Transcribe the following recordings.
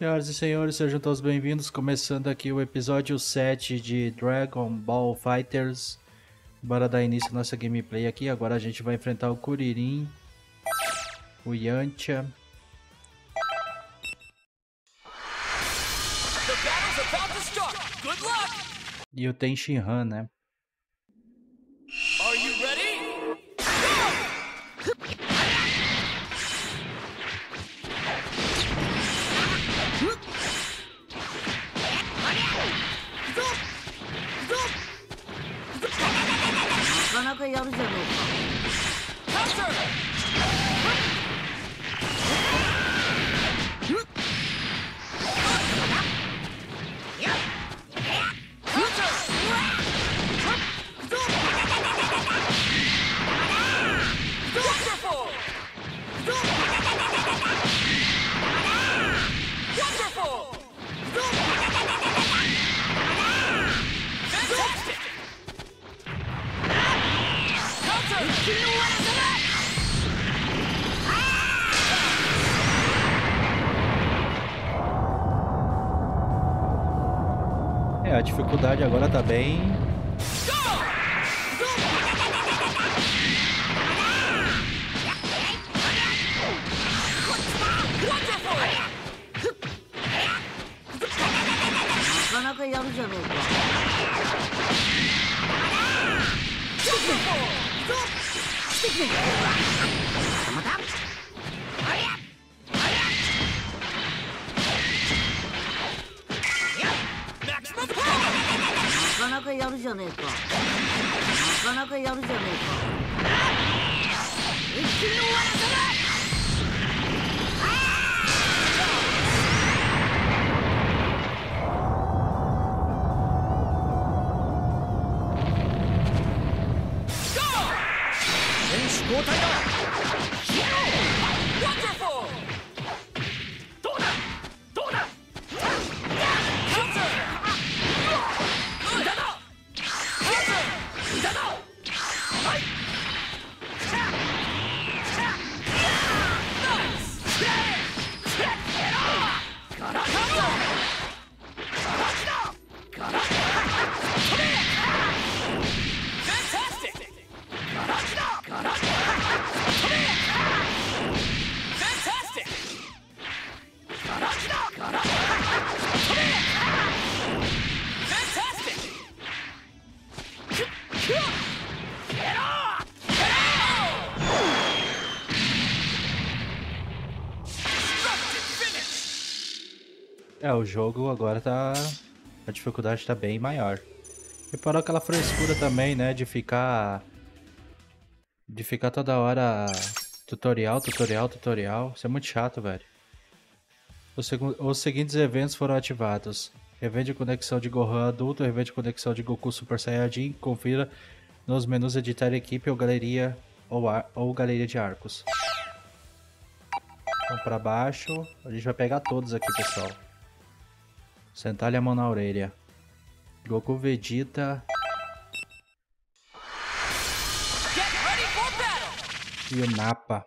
Senhoras e senhores, sejam todos bem-vindos, começando aqui o episódio 7 de Dragon Ball FighterZ. Bora dar início à nossa gameplay aqui, agora a gente vai enfrentar o Kuririn, o Yamcha. E o Tenshinhan, né? É, a dificuldade agora tá bem... É, o jogo agora tá... a dificuldade tá bem maior. Reparou aquela frescura também, né, de ficar... toda hora tutorial, tutorial, tutorial. Isso é muito chato, velho. Os seguintes eventos foram ativados. Evento de conexão de Gohan adulto, evento de conexão de Goku Super Saiyajin. Confira nos menus editar equipe ou galeria de arcos. Vamos pra baixo. A gente vai pegar todos aqui, pessoal. Sentar-lhe a mão na orelha. Goku, Vegeta. E o Nappa.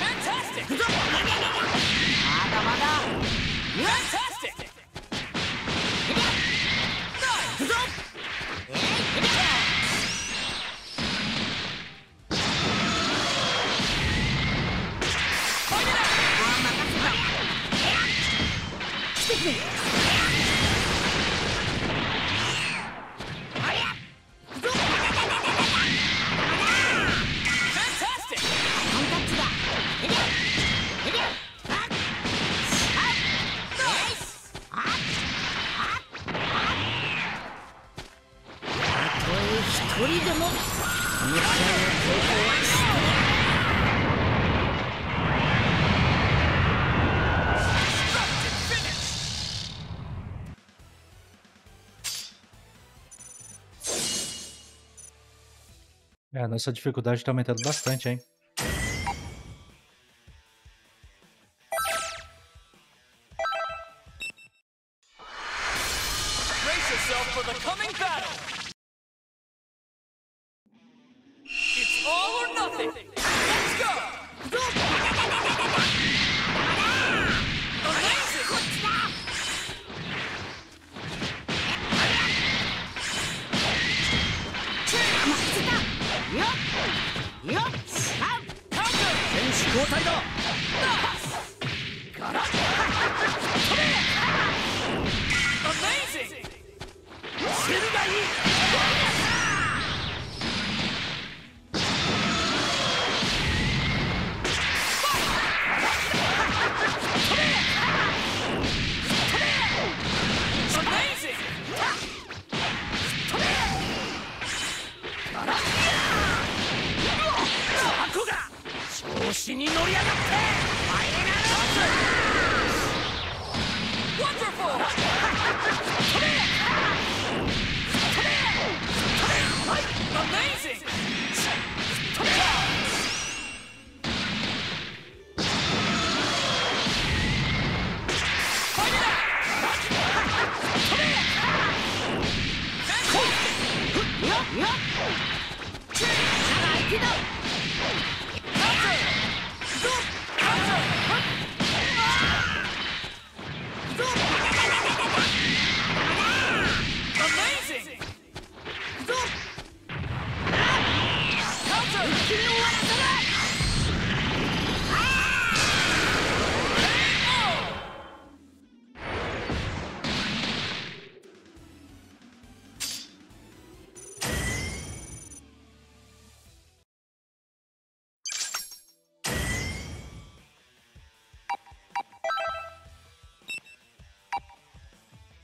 Fantastic! me! Fantastic! É, a nossa dificuldade tá aumentando bastante, hein?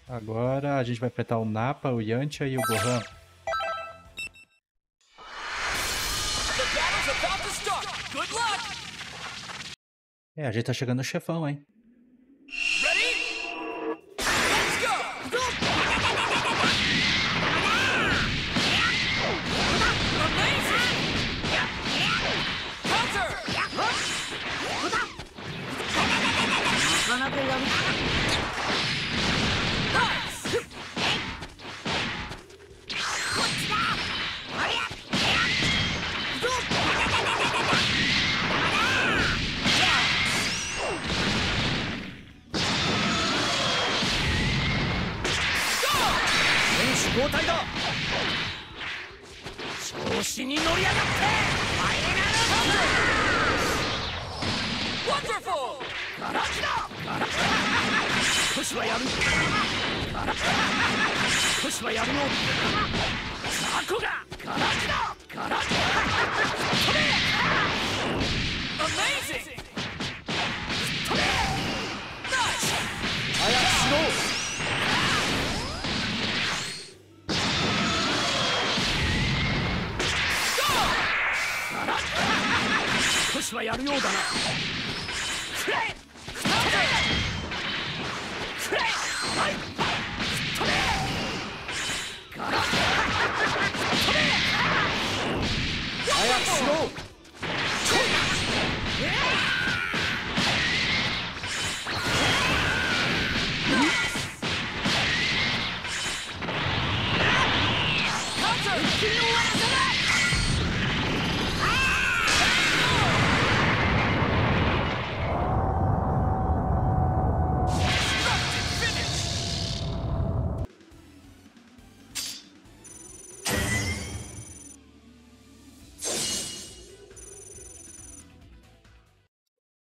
Agora a gente vai enfrentar o Nappa, o Yamcha e o Gohan. É, a gente tá chegando no chefão, hein?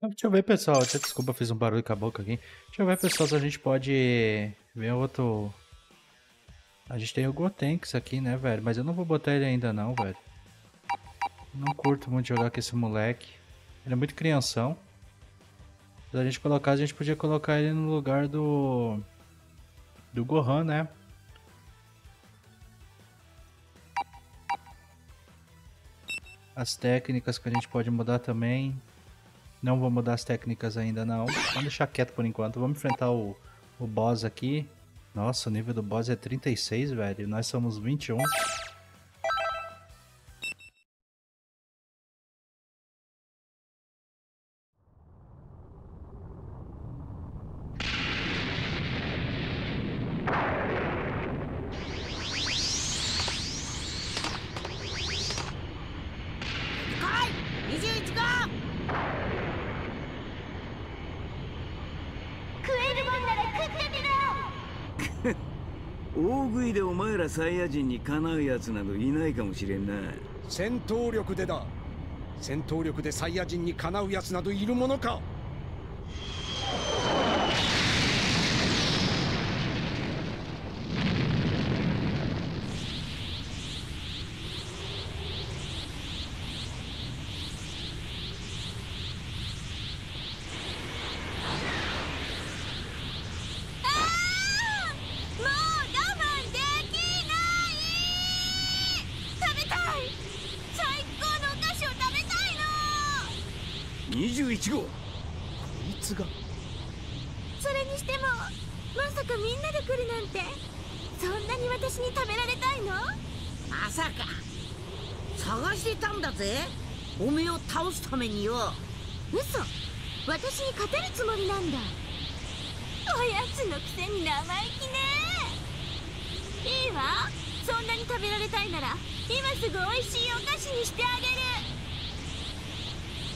Deixa eu ver, pessoal. Desculpa, fiz um barulho com a boca aqui. Deixa eu ver, pessoal, se a gente pode ver outro... A gente tem o Gotenks aqui, né, velho? Mas eu não vou botar ele ainda não, velho. Não curto muito jogar com esse moleque. Ele é muito crianção. Se a gente colocar, a gente podia colocar ele no lugar do... Do Gohan, né? As técnicas que a gente pode mudar também. Não vou mudar as técnicas ainda não. Vamos deixar quieto por enquanto. Vamos enfrentar o boss aqui. Nossa, o nível do boss é 36, velho. E nós somos 21.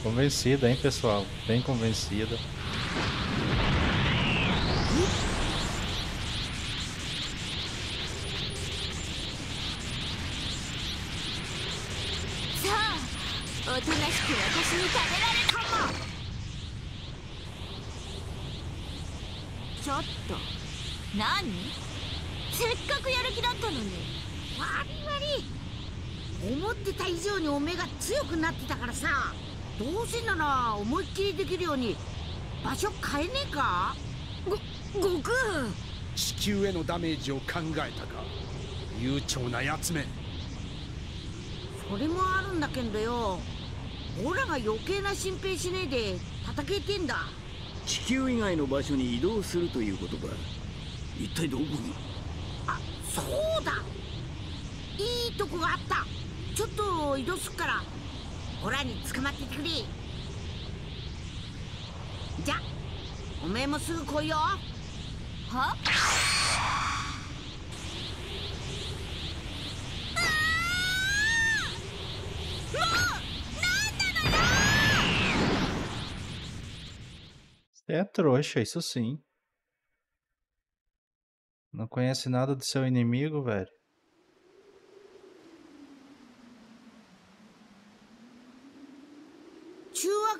Convencida, hein, pessoal? Bem convencida. É trouxa, isso sim. Não conhece nada do seu inimigo, velho. Copiou a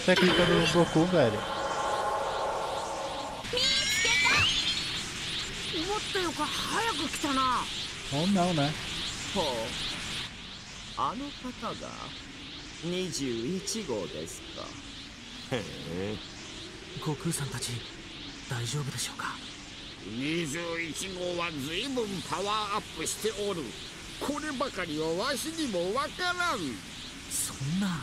técnica do Goku, velho. Ou não, né? 悟空さんたち大丈夫でしょうか。21号はずいぶんパワーアップしておる。こればかりはわしにもわからん。そんな。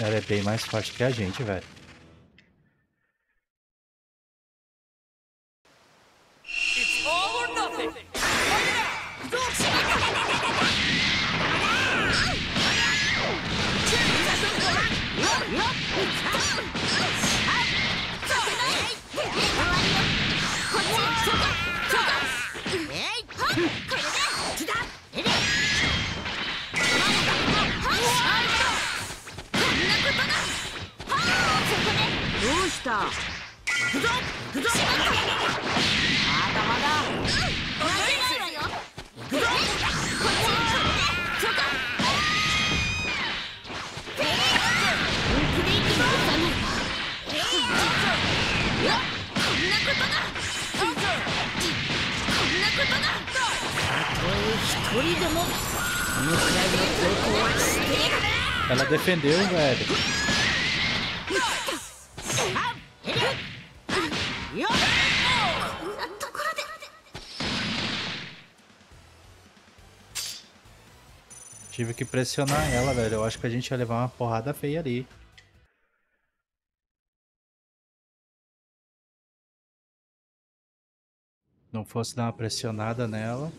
Ela é bem mais forte que a gente, velho. Ela defendeu, velho. Tive que pressionar ela, velho. Eu acho que a gente ia levar uma porrada feia ali. Não fosse dar uma pressionada nela.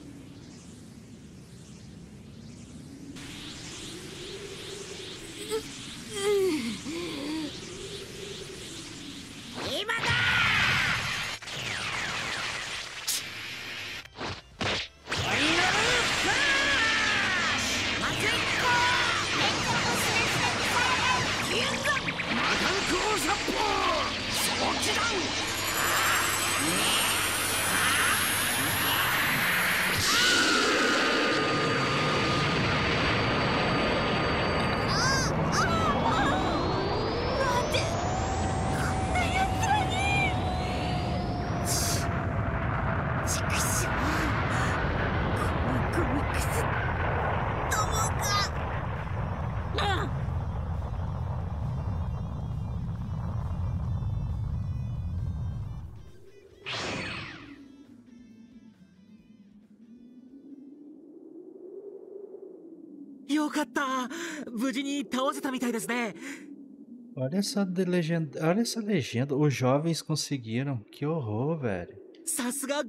Olha essa legenda. Os jovens conseguiram. Que horror, velho. Saga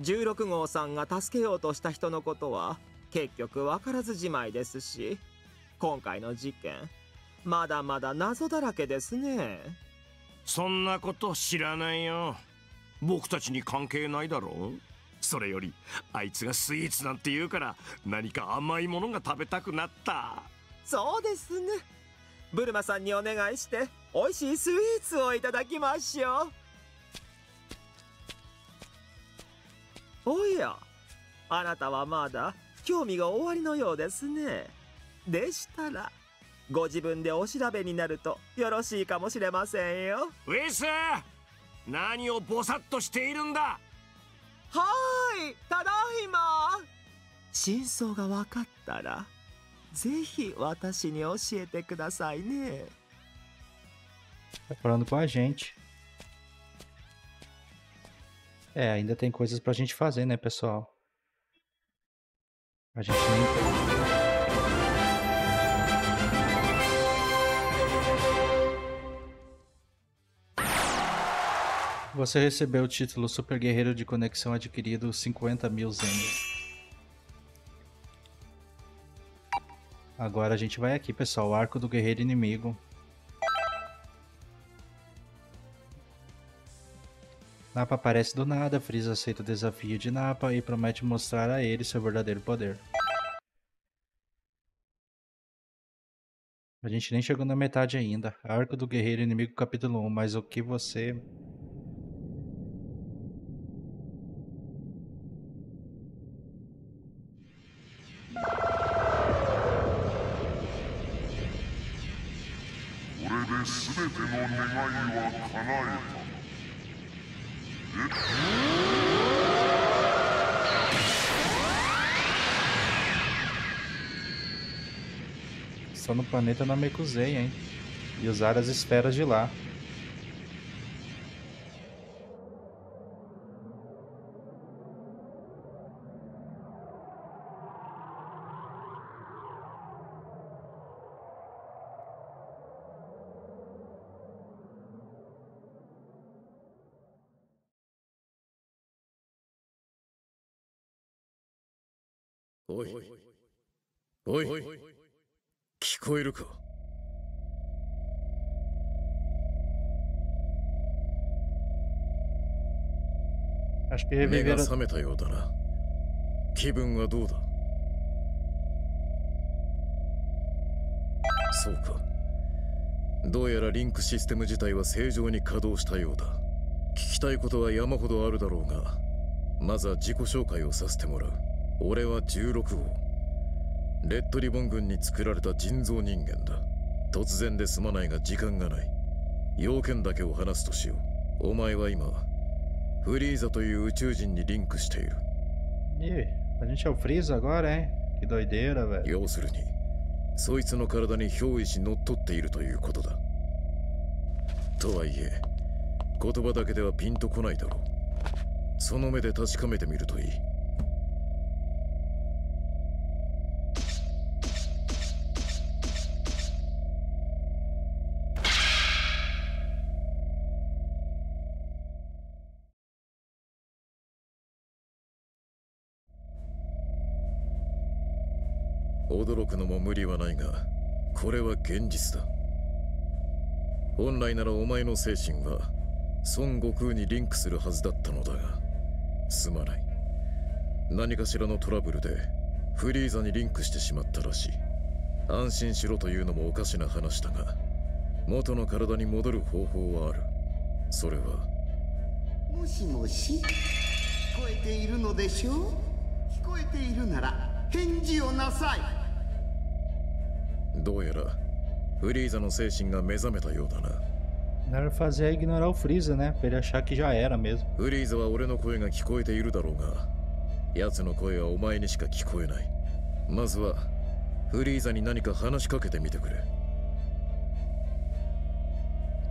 16号さんが助けようとした人のことは結局わからずじまいですし、今回の事件まだまだ謎だらけですね。そんなこと知らないよ。僕たちに関係ないだろう。それよりあいつがスイーツなんて言うから何か甘いものが食べたくなった。そうですね。ブルマさんにお願いして美味しいスイーツをいただきましょう。 おや、あなたはまだ興味が終わりのようですね。でしたらご自分でお調べになるとよろしいかもしれませんよ。ウィス何をぼさっとしているんだ。はい、ただいま。真相が分かったら、ぜひ私に教えてくださいね。Tá falando com a gente. É, ainda tem coisas pra gente fazer, né, pessoal? A gente nem... Você recebeu o título Super Guerreiro de Conexão adquirido 50.000 Zen. Agora a gente vai aqui, pessoal, o Arco do Guerreiro Inimigo. Nappa aparece do nada, Freeza aceita o desafio de Nappa e promete mostrar a ele seu verdadeiro poder. A gente nem chegou na metade ainda. Arco do Guerreiro Inimigo capítulo 1, mas o que você... Só no planeta Namekusei, hein? E usar as esferas de lá. Oi. 聞こえるか。目が覚めたようだな。気分はどうだ。そうか。どうやらリンクシステム自体は正常に稼働したようだ。聞きたいことは山ほどあるだろうが、まずは自己紹介をさせてもらう。俺は16号。レッドリボン軍に作られた人造人間だ。突然ですまないが時間がない。要件だけを話すとしよう。お前は今、フリーザという宇宙人にリンクしている。あgente é o Freeza agora, hein? Que doideira, velho. 要するに、そいつの体に憑依し乗っ取っているということだ。とはいえ、言葉だけではピンとこないだろう。その目で確かめてみるといい。驚くのも無理はないが、これは現実だ。本来ならお前の精神は孫悟空にリンクするはずだったのだが、すまない。何かしらのトラブルでフリーザにリンクしてしまったらしい。安心しろというのもおかしな話だが、元の体に戻る方法はある。それは。もしもし、聞こえているのでしょう？聞こえているなら返事をなさい。どうやらフリーザの精神が目覚めたようだな。なるほど、ignorar o Freeza, né? Para ele achar que já era mesmo. フリーザは俺の声が聞こえているだろうが、奴の声はお前にしか聞こえない。まずはフリーザに何か話しかけてみてくれ。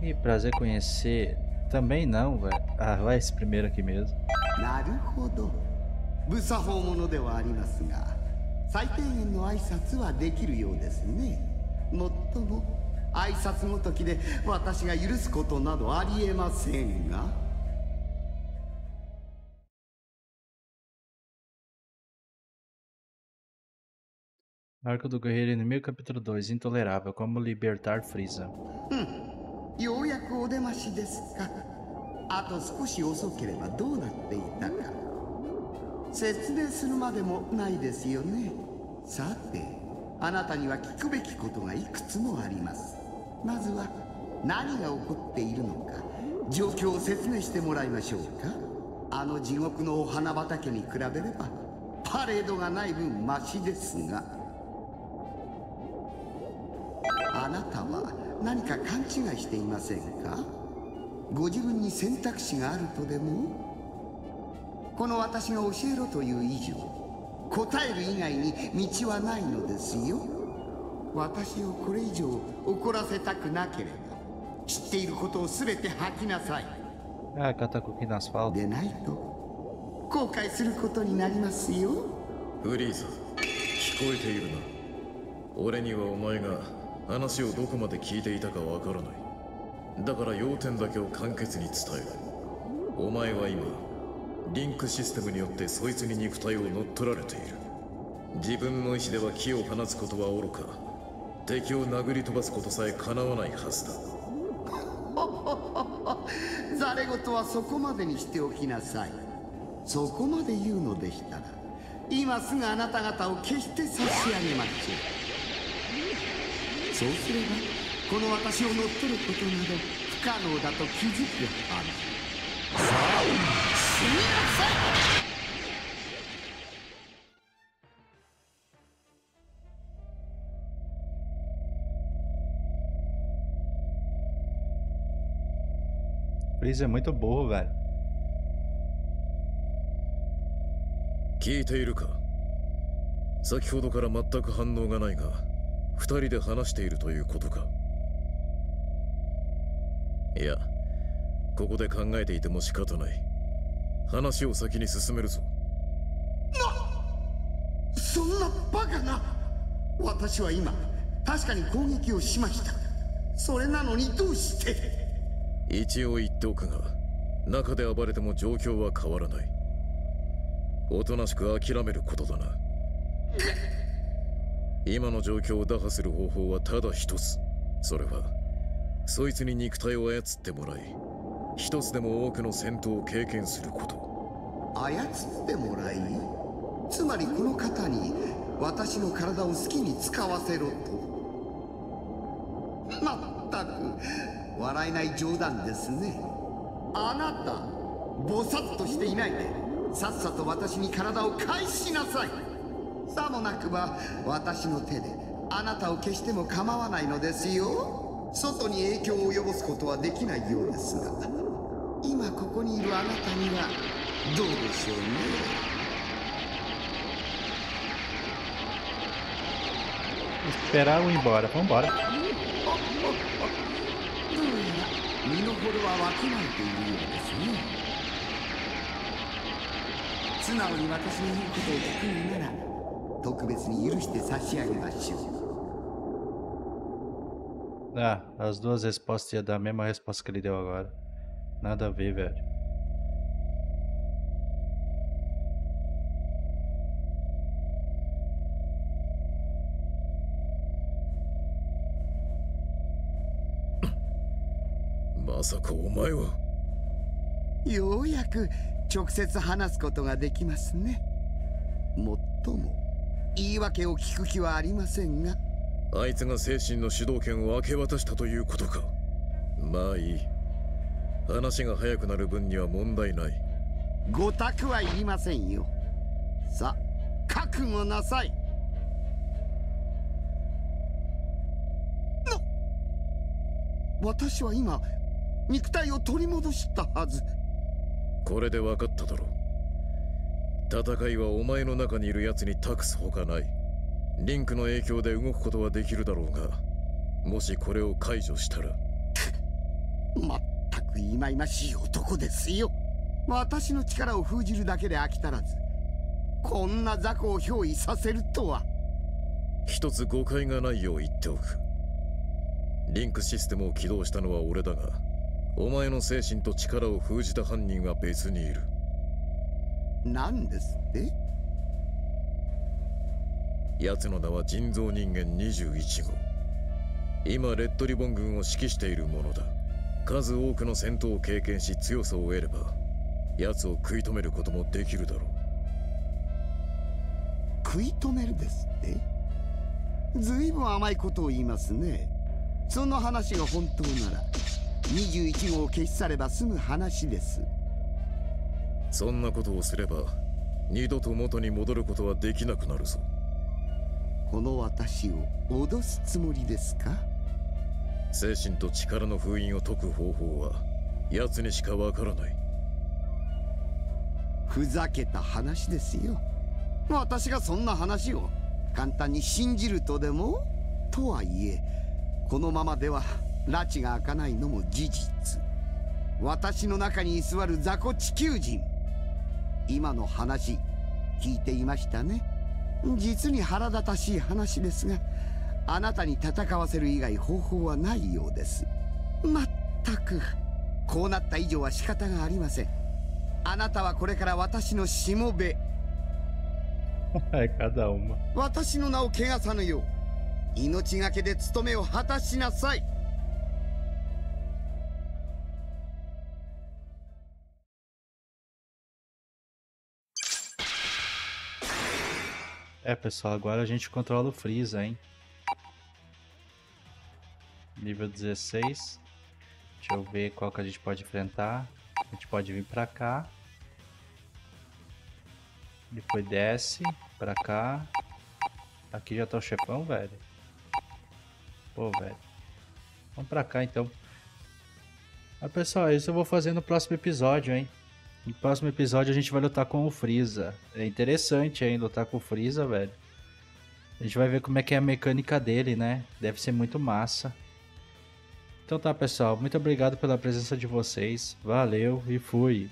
Que prazer conhecer. Também não, velho. Ah, vai esse primeiro aqui mesmo. なるほど。無作法者ではありますが。最低限の挨拶はできるようですね。もっとも挨拶の時で私が許すことなどありえませんが。Arco do Guerreiro Inimigo capítulo 2 Intolerável. Como libertar Freeza. ようやくお出ましですか。あと少し遅ければどうなっていたか。説明するまでもないですよね。さて、あなたには聞くべきことがいくつもあります。まずは何が起こっているのか、状況を説明してもらいましょうか。あの地獄のお花畑に比べれば、パレードがない分マシですが。あなたは何か勘違いしていませんか?ご自分に選択肢があるとでもこの私が教えろという以上答える以外に道はないのですよ。私をこれ以上怒らせたくなければ知っていることを全て吐きなさい。でないと後悔することになりますよ。フリーザ、聞こえているな。俺にはお前が話をどこまで聞いていたかわからない。だから要点だけを簡潔に伝える。お前は今リンクシステムによってそいつに肉体を乗っ取られている。自分の意志では木を放つことは愚か、敵を殴り飛ばすことさえかなわないはずだ。ざれ事はそこまでにしておきなさい。そこまで言うのでしたら今すぐあなた方を決して差し上げましょう。そうすればこの私を乗っ取ることなど不可能だと気づくはず。さあ、死になさい。Freeza é muito burro, velho. 聞いているか？先ほどから全く反応がないが、二人で話しているということか。いや、ここで考えていても仕方ない。話を先に進めるぞ。そんなバカな。私は今確かに攻撃をしました。それなのにどうして。一応言っておくが、中で暴れても状況は変わらない。おとなしく諦めることだな。今の状況を打破する方法はただ一つ。それはそいつに肉体を操ってもらい、一つでも多くの戦闘を経験すること。操ってもらい、つまりこの方に私の体を好きに使わせろと。まったく笑えない冗談ですね。あなたぼさっとしていないでさっさと私に体を返しなさい。さもなくば私の手であなたを消しても構わないのですよ。外に影響を及ぼすことはできないようですが、今ここにいるあなたにはどうでしょうね。esperar ou ir embora, vamos embora. どうやら身の程はわきまえているようですね。素直に私の言うことを聞くのなら、特別に許して差し上げましょう。Ah, as duas respostas iam dar a mesma resposta que ele deu agora. Nada a ver, velho. Masako, omae wa? Youyaku, chokusetsu hanasu koto ga dekimasu ne. Mottomo, iiwake o kiku ki wa arimasen ga. あいつが精神の主導権を明け渡したということか。まあいい。話が早くなる分には問題ない。ごたくはいりませんよ。さあ、覚悟なさい。私は今肉体を取り戻したはず。これで分かっただろう。戦いはお前の中にいる奴に託すほかない。リンクの影響で動くことはできるだろうが、もしこれを解除したら。まったく忌々しい男ですよ。私の力を封じるだけで飽き足らず、こんな雑魚を憑依させるとは。一つ誤解がないよう言っておく。リンクシステムを起動したのは俺だが、お前の精神と力を封じた犯人は別にいる。何ですって？奴の名は人造人間21号。今レッドリボン軍を指揮しているものだ。数多くの戦闘を経験し強さを得れば、奴を食い止めることもできるだろう。食い止めるですって？ずいぶん甘いことを言いますね。その話が本当なら、21号を消し去れば済む話です。そんなことをすれば、二度と元に戻ることはできなくなるぞ。この私を脅すつもりですか？精神と力の封印を解く方法は奴にしかわからない。ふざけた話ですよ。私がそんな話を簡単に信じるとでも？とはいえ、このままでは拉致が開かないのも事実。私の中に居座る雑魚地球人。今の話、聞いていましたね。実に腹立たしい話ですが、あなたに戦わせる以外方法はないようです。まったく、こうなった以上は仕方がありません。あなたはこれから私のしもべ。私の名を汚さぬよう、命がけで務めを果たしなさい。É, pessoal, agora a gente controla o Freeza, hein? Nível 16. Deixa eu ver qual que a gente pode enfrentar. A gente pode vir pra cá. Depois desce pra cá. Aqui já tá o chefão, velho. Pô, velho. Vamos pra cá, então. Mas, pessoal, isso eu vou fazer no próximo episódio, hein? No próximo episódio a gente vai lutar com o Freeza. É interessante, hein, lutar com o Freeza, velho. A gente vai ver como é que é a mecânica dele, né? Deve ser muito massa. Então tá, pessoal. Muito obrigado pela presença de vocês. Valeu e fui!